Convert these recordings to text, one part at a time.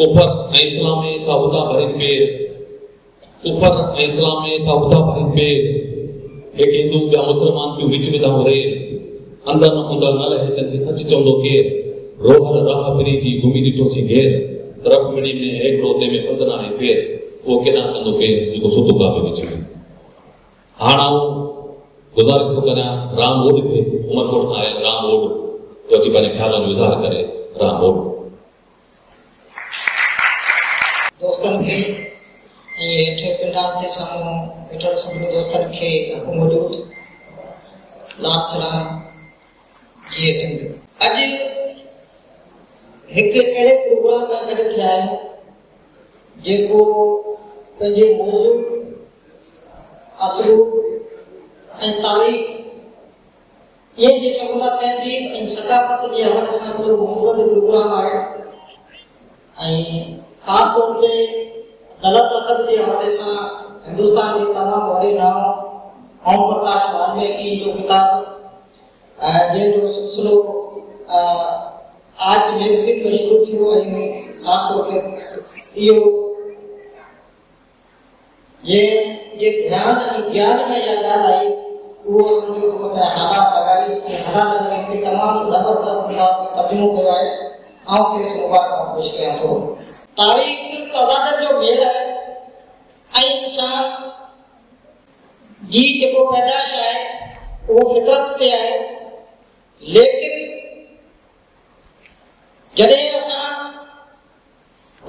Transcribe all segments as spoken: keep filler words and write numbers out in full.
कुफर इस्लामे तहुता भरिन पे कुफर इस्लामे तहुता भरिन पे एक हिंदू या मुसलमान के बीच में दाव रहे अंदर न अंदर न लहे तंदे सच चंदो के रोहर राह परी जी भूमि दिटो सी घेर तरफ मिणी में एक रोते में फंदना है फिर वो के ना तंदो के जो सुतु का बीच में हाणाओ गुजारिश तो करना राम ओड पे उमरकोट आए राम ओड तो जी पाने ख्याल और गुजार करे राम ओड। दोस्तन के ये छे पंडाल के सामू बेटा सब दोस्तन के को मौजूद लाख सलाम। ये सिंह आज एक अड़े प्रोग्राम का गद किया है जेको तजे मौजू असलू ए तारीख ये जे सबदा तहजीब ए सकाफत के हवाले से मुफरद प्रोग्राम आया आई खास तौर पे गलत अकद के हवाले से हिंदुस्तान के तमाम बड़े नाम ओम प्रकाश वाल्मीकि की जो किताब जे जो सिलसिलो आज मैगजीन में शुरू थियो है खास तौर पे यो ये जे ध्यान और ज्ञान में या गल आई वो संजो को हालात लगाई के हालात के तमाम जबरदस्त अंदाज में तर्जुमा किया है आप के मुबारक पेश किया तो तारीख तजादत जो मेल है आई इंसान जी जो पैदाश है वो फितरत पे है लेकिन जदे असा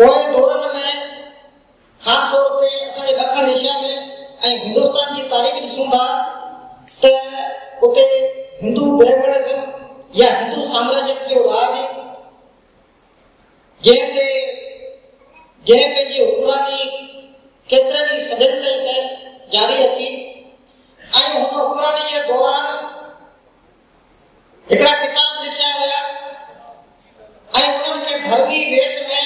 कोई दौरन में खास तौर पे असा दक्षिण एशिया में आई हिंदुस्तान की तारीख दिसूंगा तो उते हिंदू ब्राह्मणिज्म या हिंदू साम्राज्य जो राज जेते जे पंहिंजी हुक्मरानी केतिरनि सदन ताईं जारी रखी ऐं हुन हुक्मरानी जे दौरान हिकिड़ा किताब लिखिया विया ऐं उन्हनि खे धर्मी वेश में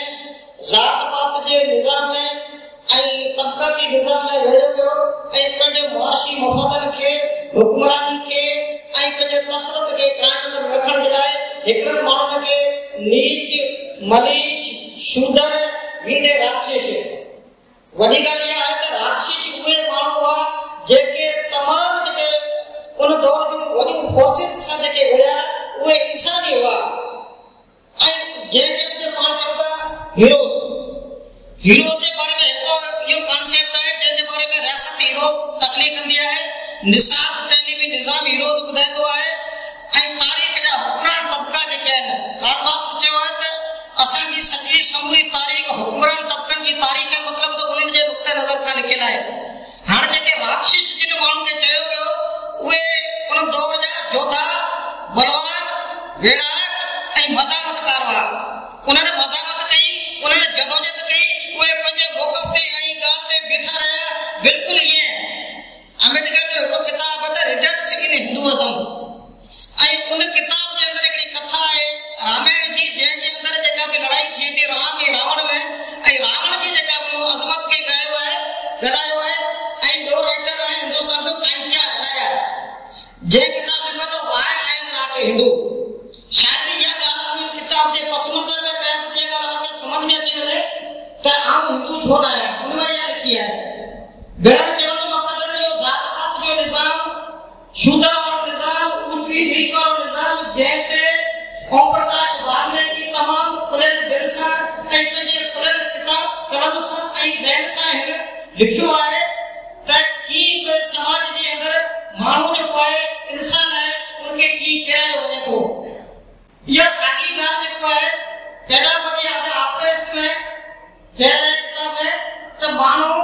ज़ात पात जे निज़ाम में ऐं तबक़ाती निज़ाम में वेड़ियो वियो ऐं पंहिंजे मुआशी मफ़ादनि खे हुक्मरानी खे ऐं पंहिंजे तसलुत खे कायम रखण जे लाइ हिकिड़नि माण्हुनि खे नीच मलीच शूदर विदे राक्षस वडी गल या है त राक्षस हुए मानु हुआ जेके तमाम जके उन दौर में वडी फोर्सेस सा जके भड़या वे इंसान ही हुआ आई जे जे मान चुका हीरो हीरो के बारे में यो यो कांसेप्ट है जे जे बारे में रियासत हीरो तकलीफ कर दिया है निसाब तलीमी निजाम हीरो बुधाय तो है आई तारीख का हुक्मरान तबका जके है कारमार्क्स चवात असा की सच्ची समरी तारीख हुक्मरान तबकन की तारीख है मतलब तो उन्हें जे नुक्ते नजर का लिखल है हां जेके राक्षस जिन मानु के चयो गयो वे उन दौर जा जोधा बलवान वेड़ाक ए मजामत कारवा उन्हें मजामत कई उन्हें जदोजहद कई वे पंजे मौकफ ते आई गाल ते बिठा रहा बिल्कुल ये अमेरिका जो एक किताब है रिडम्स इन हिंदुइज्म आई उन किताब के अंदर एक कथा है रामायण जी जे जे अंदर जगह की लड़ाई थी थी राम और रावण में ए रावण की जगह को अजमत के गए हुआ है गदायो है ए दो राइटर है हिंदुस्तान को कांख्या हलाया जे किताब लिखो तो why I am not Hindu शादी या कानून किताब जे पसमंदर में पैम के गलवा के समझ में आवे ले त हम हिंदू छोड़ा है उनमें ये लिखी है बेड़ा के मकसद है यो जात पात जो निजाम शूद्र और निजाम ऊंची नीच और निजाम जैसे ओम प्रकाश वाल्मीकि की तमाम पुलिस दिलसा ऐ पंजे पुलिस किताब कलम सा ऐ जैन सा है लिखियो है त की के समाज के अंदर मानव जो पाए इंसान है उनके की किराए होने को यह सारी बात लिखो है पैदा होने आते आपस में जैन किताब में त मानव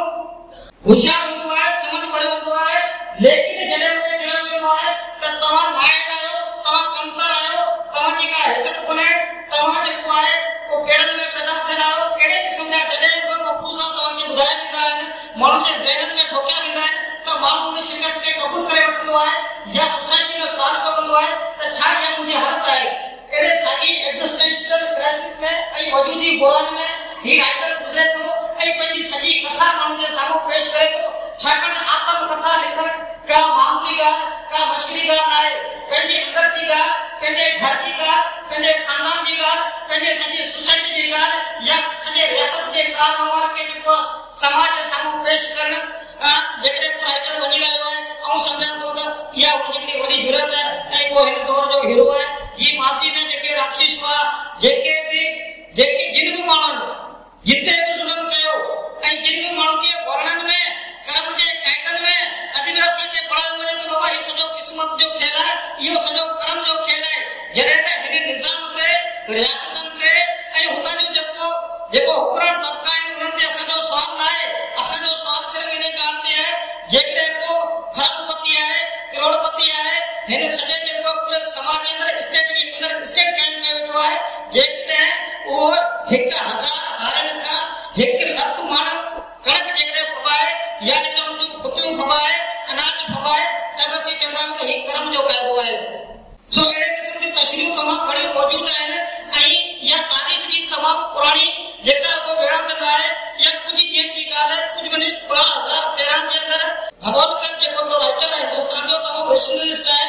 होशियार हुआ है समझ पड़े हुआ है लेकिन जले में जो हुआ है त तमाम भाई आयो तमाम अंतर आयो तमा जी का हैसियत कोने तमा जे को है को पेरन में पैदा थेना हो केड़े किस्म का जदे को मफूसा तमा के बुधाय देता है मानु के जहन में ठोका देता है तो मानु ने शिकस्त के कबूल करे वठो है या सोसाइटी में सवाल करबो है तो छा ये मुझे हरत है केड़े सागी एग्जिस्टेंशियल क्राइसिस में आई वजूदी बोरान में ही राइटर गुजरे तो आई पंजी सजी कथा मानु के सामो पेश करे तो छाकन आत्म कथा लिखण का मामूली गा का मुश्किल गा आए पंजी अंदर की गा पंजे घर की गा पंजे खानदान की गा पंजे सजी सोसाइटी की गा या सजे कारोबार के लिए समाज सामू पेश करना जेकरे को राइटर बनी रहो है और समझा तो या उनकी बड़ी जरूरत है वो है दौर जो हीरो है जी फांसी में जेके राक्षस का जेके भी जेके जिन भी मानन जितने भी जुल्म कयो ऐ जिन भी मान के वर्णन में कर्म के कैकन में आदिवासी के पड़ा हुए तो बाबा ये सजो किस्मत जो खेला है यो सजो कर्म जो खेला है जने का हिनी निजाम के रियासत के ऐ होता नहीं जको जेको उपरण तबका है उन्होंने ऐसा जो स्वाद लाए ऐसा जो स्वाद सिर्फ इन्हें जानते हैं जेकरे को खरबपति है करोड़पति है इन्हें सजे जेको पूरे समाज के अंदर स्टेट के अंदर स्टेट कैंप में बैठवा है जेकरे वो एक हजार हरण का एक लाख मानव कड़क जेकरे फबा है या जेकरे उनकी कुटियों फबा है अनाज फबा है तब से चंदाम का एक कर्म जो पैदा हुआ है सो गरे किस्म की तशरीह तमाम बड़ी मौजूद है ना आई या तारीख की तमाम पुरानी जेकर को भेड़ा करना है या कुछ दिन की गाल है कुछ मैंने दो हज़ार तेरह के अंदर भगवतकर जे को राइटर है हिंदुस्तान जो तमाम रेशनलिस्ट है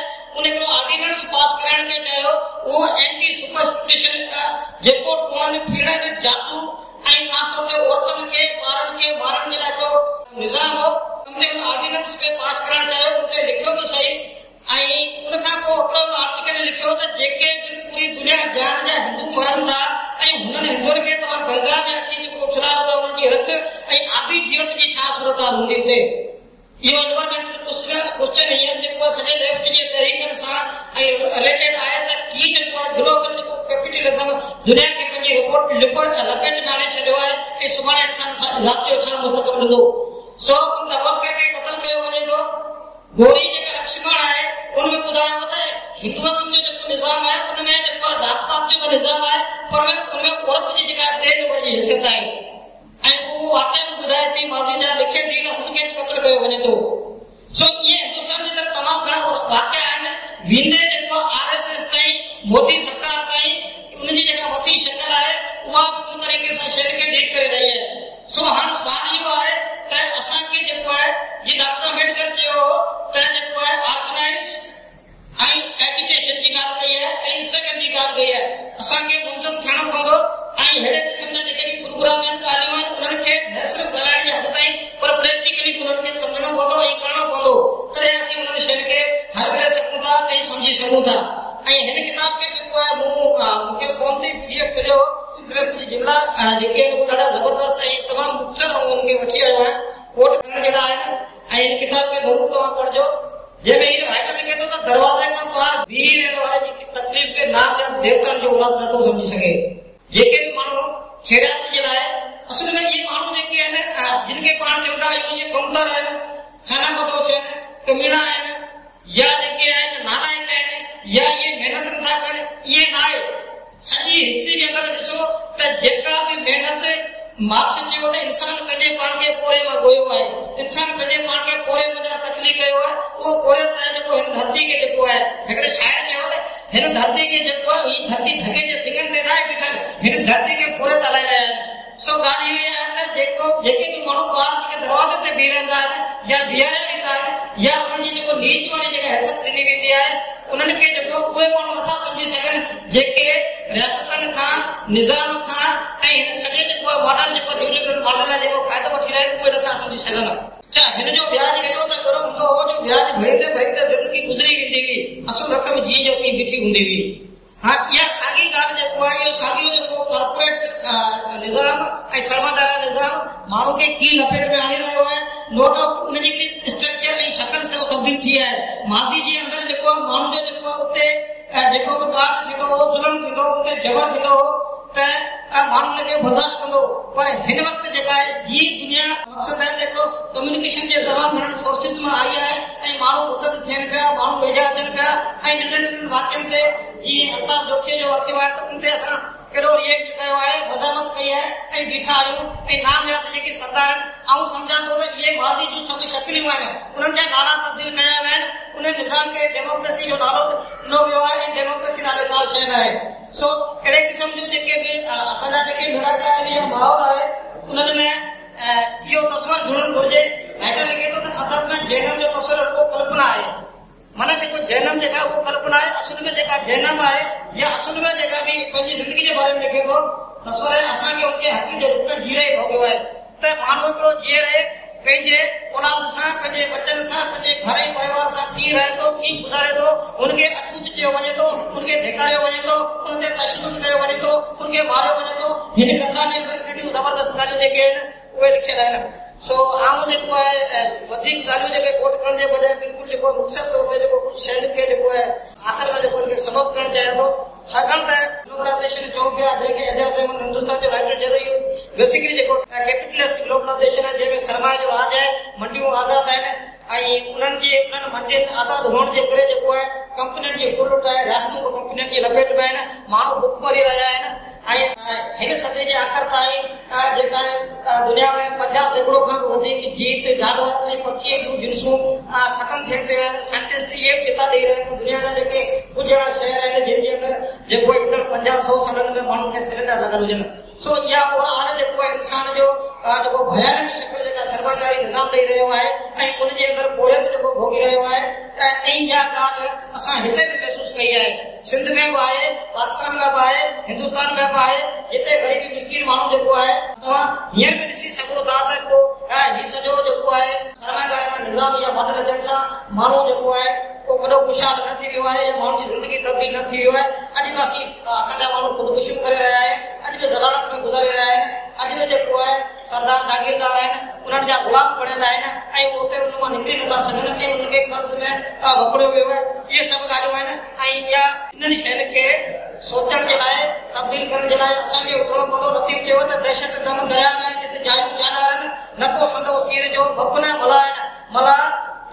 उन्हें को ऑर्डिनेंस पास कराने के चाहे वो एंटी सुपरस्टिशन जे को उन्होंने फिरा के जादू आई खास तौर पे औरतन के मारण के मारण जिला जो निजाम हो हमने ऑर्डिनेंस पे पास कराना चाहे उनके लिखो भी सही आई उनका को अपना आर्टिकल लिखो तो जेके पूरी दुनिया जान जाए हिंदू मरण था आई उन्होंने हिंदुओं के तमा गंगा में अच्छी जो कोचला होता उनकी रख आई आपी जीवत की छा सुरता होने थे ये एनवायरमेंटल क्वेश्चन क्वेश्चन है जिनको सजे लेफ्ट की तरीके के साथ आई रिलेटेड आया था की जो ग्लोबल को कैपिटलिज्म दुनिया के पंजी रिपोर्ट रिपोर्ट लपेट में आने छड़ो है ये सुमार इंसान जातियों छा मुस्तकबिल दो सो तुम दबाव करके कत्ल कयो बने दो गोरी जो लक्ष्मण है उनमें बुदाया होता है हिंदुइज्म जो जो निजाम है उनमें जो जात पात जो निजाम है पर में उनमें औरत की जगह पे नंबर की हिस्सा है आई वो वाकई में बुदाया थी माजी जा लिखे थी ना उनके कत्ल गए बने तो सो ये हिंदुस्तान के अंदर तमाम बड़ा वाकया है ना विंदे जो आरएसएस ताई मोदी सरकार ताई उनकी जगह होती शक्ल है वो पूरी तरीके से शेयर के डील कर रही है सो हर साल यो है ते असा के जो है जी डॉक्टर अम्बेडकर जो ते जो है ऑर्गेनाइज आई एजुकेशन की गाल गई है आई स्ट्रगल की गाल गई है असा के मुंसम थाना पंगो आई हेडे समझा जे के प्रोग्राम में कालीवान उनन के नसर गलाणी हद ताई पर प्रैक्टिकली उनन के समझना पड़ो आई करना पड़ो तरे ऐसी उनन शेन के हर करे सकूंगा आई समझी सकूंगा आई हेडे किताब के जो है मुंह का के कौन सी पीडीएफ पे जो जिला जेके बड़ा जबरदस्त है तमाम मुख्य अंगों के वठी आया है कोट करने जिला है आ इन किताब के जरूर तो पढ़ जो जे में ये राइटर लिखे तो दरवाजे का पार वीर है वाले जी की तकलीफ के नाम या देवता जो औलाद न तो समझ सके जेके भी मानो खैरात जिला है असल में ये मानो जेके है ना जिनके पान चलता है ये कमतर है खाना बदोश है कमीना है या जेके है नालायक है या ये मेहनत न करे ये आए सही हिस्ट्री के अंदर दिसो त जेका भी मेहनत मार्क्स जे होता इंसान पजे पाण के पोरे में गयो है इंसान पजे पाण के पोरे में जा तकलीफ गयो है वो पोरे त जो इन धरती के जो है एकरे शायर के होता इन धरती के जो है ई धरती धगे जे सिंगन ते ना बिठन इन धरती के पोरे त लाए रहा है सो गाली ये अंदर जेको जेके भी मानु पार के दरवाजे ते बीरंदा या बिहारा भी था या उन जी को नीच वाली जगह हैसियत मिली हुई है उनन के जो कोई मानु नथा समझी सकन जेके रियासतन का निजाम का ऐ इन सजे को मॉडल जो न्यूलिबरल मॉडल है जो फायदा उठी रहे कोई रखा समझी सगन क्या इन जो ब्याज के जो तो करो तो हो जो ब्याज भरते भरते जिंदगी गुजरी बीतेगी असल रकम जी जो की बिठी हुंदीगी हां या सागी गाल जो है यो सागी जो कॉर्पोरेट निजाम ऐ सरमादारा निजाम मानो के की लपेट में आने रहो है नोट ऑफ उनकी स्ट्रक्चर ऐ शकल तो तब्दील थी है माजी के अंदर जो मानो जो जो होते जेको भी पाठ थी तो जुलम थी तो उनके जबर थी तो ते मानव ने के बर्दाश्त कंदो पर हिन वक्त जगह है जी दुनिया मकसद है देखो कम्युनिकेशन के जवाब में फोर्सेस में आई है ए मानव उतर थेन पे मानव भेजा थेन पे ए निटन वाक्य ते जी अल्लाह जोखे जो वाक्य है तो उनते असा करो रिएक्ट कयो है वजामत कई है ए बैठा आयो ए नाम याद लेके सरदार आऊ समझा तो ये माजी जो सब शक्ली हुआ है उनन जा नारा तब्दील कया है उन्हें निजाम के डेमोक्रेसी जो नालो नो वियो है डेमोक्रेसी नाले नाल शेन है सो एड़े किस्म जो जेके भी असदा जेके मेरा का है माहौल है उनन में यो तस्वर ढूंढन घुरजे राइटर लिखे तो अदब में जैनम जो तस्वर को कल्पना है माने देखो जैनम जेका को कल्पना है असल में जेका जैनम है या असल में जेका भी पंजी जिंदगी के बारे में लिखे तो दसोरे असांखे उनके हक़ जे रूप में जीरे भोगियो आहे त माण्हू हिकिड़ो जीरे पंहिंजे औलाद सां पंहिंजे बचन सां पंहिंजे घर ऐं परिवार सां कीअं रहे थो कीअं गुज़ारे थो उनके अछूत चयो वञे थो उनके धिकारियो वञे थो उन ते तशदुद कयो वञे थो उनके मारियो वञे थो। हिन कथा जे अंदरि केॾियूं ज़बरदस्त ॻाल्हियूं जेके आहिनि उहे लिखियल आहिनि। सो आउं जेको आहे वधीक ॻाल्हियूं जेके कोट करण जे बजाए बिल्कुलु जेको मुख़्तसर तौर ते जेको कुझु शयुनि खे जेको आहे आख़िर में जेको हिनखे सबबु करणु चाहियां थो। छाकाणि त ग्लोबलाइज़ेशन चऊं पिया जंहिंखे एजाज़मंद हिंदुस्तान जो राइटर चए थो इहो बेसिकली जेको कैपिटलिस्ट ग्लोबलाइज़ेशन आहे जंहिंमें सरमाए जो राज आहे मंडियूं आज़ादु आहिनि ऐं उन्हनि जे उन्हनि मंडियुनि आज़ादु हुअण जे करे जेको आहे कंपनियुनि जी फुलट आहे राष्ट्रीय कंपनियुनि जी लपेट में आहिनि माण्हू बुख मरी रहिया आहिनि ऐं हिन सदी जे आख़िर ताईं जेका दुनिया में पंजाह सैकड़ो खां बि वधीक जीत जानवर ऐं पखी ॿियूं जिन्सूं ख़तमु थियण ते आहिनि। साइंटिस्ट इहे बि किता ॾेई रहिया आहिनि दुनिया जा जेके कुझु अहिड़ा शहर आहिनि जंहिंजे अंदरि जेको ईंदड़ पंजाह सौ सालनि में माण्हुनि खे सिलेंडर लॻल हुजनि। सो इहा ओवरऑल जेको आहे इंसान जो जेको भयानक शक्ल जेका सरमाएदारी निज़ाम ॾेई रहियो आहे ऐं उनजे अंदरि बोरियत जेको भोगी रहियो आहे ऐं इहा ॻाल्हि असां हिते बि महसूसु कई आहे। सिंध में भी आए पाकिस्तान में भी आए हिंदुस्तान में भी आए जिते गरीबी मिस्किन मानू जो है हिंसर में ऐसी सको था तो ही सजो जो है सरमाएदारी निजाम या मॉडल अचण से मानू जो है को बड़ो खुशहाल न थी वो है या मानू की जिंदगी तब्दील न थी वो है। अज भी असी असा मानू खुदकुशी कर रहा है अज भी जलालत में गुजारे रहा है अज भी जो है सरदार जागीरदार हैं उन्हनि जा गुलाम पढ़ियल आहिनि ऐं उते उन मां निकिरी नथा सघनि ऐं उन्हनि खे कर्ज़ में वकिड़ियो वियो आहे। इहे सभु ॻाल्हियूं आहिनि ऐं इहा इन्हनि शयुनि खे सोचण जे लाइ तब्दील करण जे लाइ असांखे उथिणो पवंदो। लतीफ़ चयो त दहशत दम दरिया में जिते जायूं जानवर आहिनि न को सदो सीर जो भप न मला आहिनि मला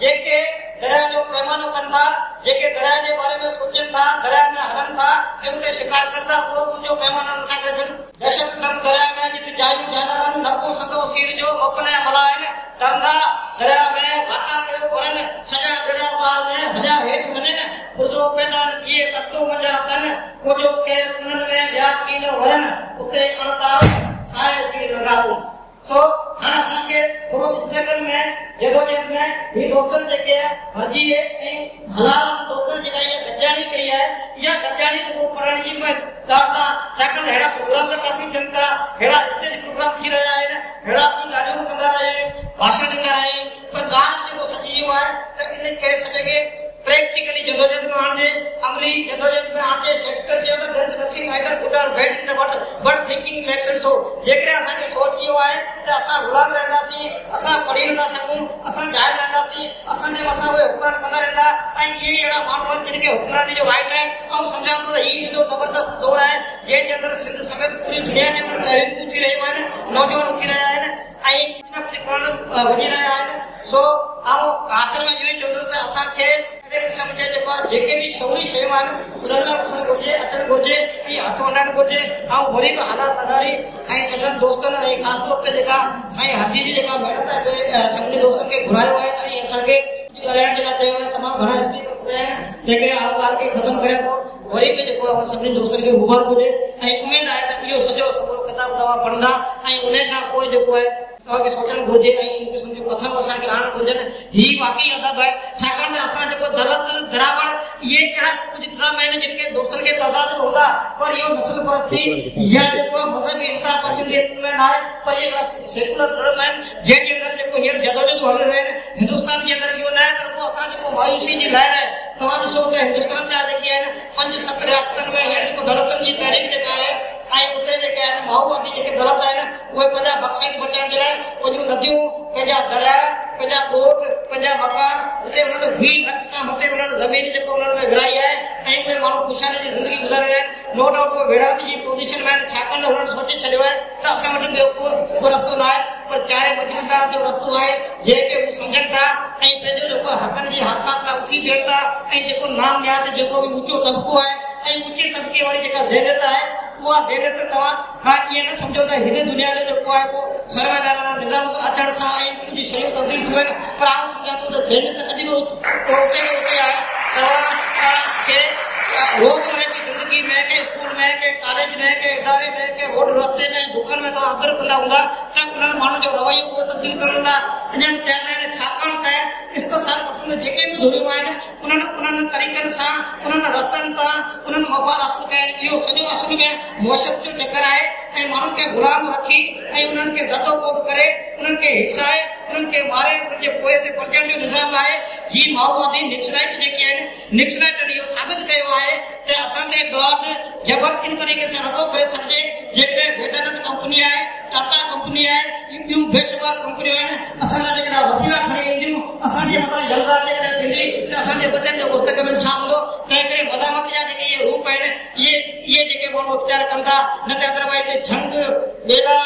जेके दरिया जो पैमानो कनि था जेके दरिया जे बारे में सोचनि था दरिया में हलनि था ऐं उते शिकार कनि था उहो मुंहिंजो पैमानो नथा करे छॾनि। दहशत दम दरिया में जिते जायूं जानवर आहिनि न को सदो सीर जो भप न मला आहिनि तरंदा दरिया में वाका कयो वञनि सॼा बेड़ा पार में हजा हेठि वञनि पुरजो पैदा किए कतो मजा कनि कुझो केरु उन्हनि में व्याज की न वञनि उते अणतारो साए सीर लॻातो। सो हाणे असांखे थोरो स्ट्रगल में जदोजहद में ही दोस्तनि जेके भरजी ऐं हलाल दोस्तनि जेका इहा गॾिजाणी कई आहे इहा गॾिजाणी जेको पढ़ण जी में दादा छाकाणि अहिड़ा प्रोग्राम त काफ़ी थियनि था अहिड़ा स्टेज प्रोग्राम थी रहिया आहिनि अहिड़ा असीं ॻाल्हियूं बि कंदा आहियूं भाषण ॾींदा आहियूं पर ॻाल्हि जेको सॼी इहो आहे त इन खे सॼे खे प्रैक्टिकली जदोजहद में आणिजे अमली जदोजहद में आणिजे। शेक्सपियर चयो त there is nothing either good और bad in the world but thinking makes it so. जेकॾहिं असांखे सोच इहो आहे त असां गुलाम रहंदासीं असां पढ़ी नथा सघूं असां ज़ाहिर रहंदासीं असांजे मथां उहे हुक्मरान कंदा रहंदा ऐं इहे ई अहिड़ा माण्हू आहिनि जिन खे हुक्मरानी जो राइट आहे ऐं सम्झां थो त हीउ एॾो ज़बरदस्त दौर आहे जंहिंजे अंदरि सिंध समेत पूरी दुनिया जे अंदरि तहरीकूं थी रहियूं आहिनि नौजवान उथी रहिया आहिनि ऐं कुझु करणु वञी रहिया आहिनि। सो ऐं आख़िर में इहो ई चवंदुसि त असांखे किस्म जे जेको आहे जेके बि शौरी शयूं आहिनि उन्हनि में उथणु घुरिजे अचणु घुरिजे ऐं हथु हलाइणु घुरिजे ऐं वरी बि हालात अधारी ऐं सभिनी दोस्तनि ऐं ख़ासि तौर ते जेका साईं हरजी जी जेका महिनत आहे सभिनी दोस्तनि खे घुरायो आहे ऐं असांखे ॻाल्हाइण जे लाइ चयो आहे तमामु घणा स्पीकर घुराया आहिनि जंहिं करे आऊं ॻाल्हि खे ख़तमु करियां थो। वरी बि जेको आहे सभिनी दोस्तनि खे मुबारक हुजे ऐं उमेद आहे त इहो सॼो सभु किताब तव्हां पढ़ंदा ऐं उन खां पोइ जेको आहे तव्हांखे सोचणु घुरिजे ऐं इन क़िस्म जूं कथाऊं असांखे आणणु घुरिजनि। ही वाक़ई अदब आहे छाकाणि त असां जेको दलत दरावड़ इहे अहिड़ा कुझु ड्राम आहिनि जिन खे दोस्तनि खे तज़ादु हूंदा पर इहो नस्ल परस्ती या जेको आहे मज़हबी इंता पसंदीअ में न आहे पर इहे अहिड़ा सेकुलर ड्राम आहिनि जंहिंजे अंदरि जेको हींअर जदोजहद हली रहिया आहिनि हिंदुस्तान जे अंदरि इहो न आहे त उहो असां जेको मायूसी जी लहर आहे तव्हां ॾिसो त हिंदुस्तान जा जेके आहिनि पंज सत रियासतनि में हींअर जेको दलतनि जी तहरीक जेका आहे ऐं उते जेके आहिनि माओवादी जेके दलत आहिनि उहे पंहिंजा बक्सनि बचाइण जे लाइ पंहिंजूं नदियूं पंहिंजा दरिया पंहिंजा ॻोठ पंहिंजा मकान उते हुननि वीह लख खां मथे हुननि ज़मीन जेको हुननि में विराई आहे ऐं उहे माण्हू ख़ुशहाली जी ज़िंदगी गुज़ारे रहिया आहिनि। नो डाउट उहे वेड़ाती जी पोज़ीशन में आहिनि छाकाणि त हुननि सोचे छॾियो आहे त असां वटि ॿियो को को रस्तो न आहे पर चाहे मजबूता जो रस्तो आहे जेके उहे सम्झनि था ऐं पंहिंजो जेको हक़नि जी हासिलात लाइ उथी बीहनि था ऐं जेको नाम निहात जेको बि ऊचो तबिको आहे ऐं ऊचे तबिके वारी जेका ज़हनियत आहे उहा ज़हनियत तव्हां हा ईअं न सम्झो त हिन दुनिया जो जेको आहे को सरमाएदाराना निज़ाम अचण सां ऐं कुझु शयूं तब्दील थियूं आहिनि पर आउं सम्झां थो त ज़हनियत अॼु बि उते में उते आहे तव्हांखे रोज़मर्रा जी ज़िंदगी में कंहिं स्कूल में कंहिं कॉलेज में कंहिं इदारे में कंहिं रोड रस्ते में दुकान में तव्हां अंदरि कंदा हूंदा त उन्हनि माण्हुनि जो रवैयो उहो तब्दील करण लाइ अञा चवंदा आहिनि छाकाणि त इस्तिसाल पसंद जेके बि धुरियूं आहिनि उन्हनि उन्हनि तरीक़नि सां उन्हनि रस्तनि सां उन्हनि मफ़ाद हासिलु कया आहिनि। इहो सॼो असुल में मुअशद जो चकर आहे ऐं माण्हुनि खे गुलाम रखी ऐं उन्हनि खे ज़दो कोब करे उन्हनि खे हिसाए उन्हनि खे मारे उनके पूरे ते पलटण जो निज़ाम आहे जी माओवादी निक्सलाइट जेके आहिनि निक्सलाइटनि इहो साबित कयो आहे त असांजे डॉट जबर इन तरीक़े सां नथो करे सघे जेकॾहिं वेदानंद कंपनी आहे टाटा कंपनी आहे ॿियूं बेशुमार कंपनियूं आहिनि असांजा जेकॾहिं वसीला खणी ईंदियूं असांजे मथां जलदार जेकॾहिं थींदी त असांजे बदन जो मुस्तक़बिल छा हूंदो तंहिं करे मज़ामत जा जेके इहे रूप आहिनि इहे इहे जेके माण्हू इख़्तियार कनि था न त अदरवाइज़ झंग ॿेड़ा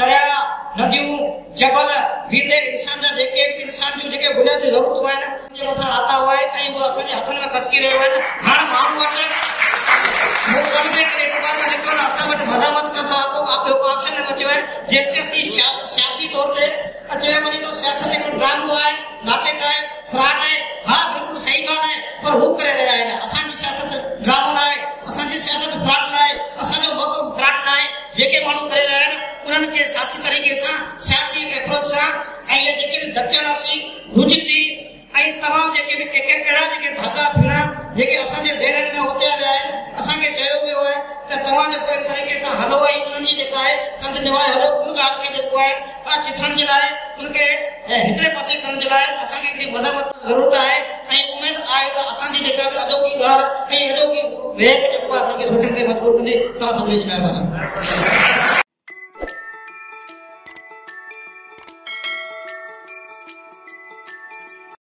दरिया नदियूं जबल वींदे इंसान जा जेके बि इंसान जूं जेके बुनियादी ज़रूरतूं आहिनि उनजे मथां राता हुआ आहे ऐं उहे असांजे हथनि में खसकी रहियो आहिनि हाणे माण्हू वटि मुकमल इख़्तियार न निकिरनि असां वटि मज़ामत खां सवाइ को ॿियो को ऑप्शन न बचियो आहे जेसिताईं सियासी तौर ते अचे वञे थो सियासत हिकु ड्रामो आहे नाटक आहे फ्रॉड आहे हा बिल्कुलु सही ॻाल्हि आहे पर हू करे रहिया आहिनि असांजी सियासत ड्रामो न आहे असांजी सियासत फ्रॉड न आहे असांजो मौक़ो फ्रॉड न आहे जेके माण्हू करे रहिया आहिनि उन्हनि खे सियासी तरीक़े सां सियासी अप्रोच सां ऐं इहे जेके बि धकियानासी रुजती ऐं तमामु जेके बि अहिड़ा जेके धागा फिरा जेके असांजे ज़हननि में उथिया विया आहिनि असांखे चयो वियो आहे त तव्हांजो कहिड़े तरीक़े सां हलो ऐं उन्हनि जी जेका आहे कंध निवाए हलो उन ॻाल्हि खे जेको आहे चिथण जे लाइ उनखे हिकिड़े पासे करण जे लाइ असांखे हिकिड़ी मज़ामत ज़रूरत आहे ऐं उमेद आहे त असांजी जेका बि अॼोकी ॻाल्हि ऐं अॼोकी वेह जेको आहे असांखे सोचण ते मजबूर कंदी तव्हां सभिनी जी महिरबानी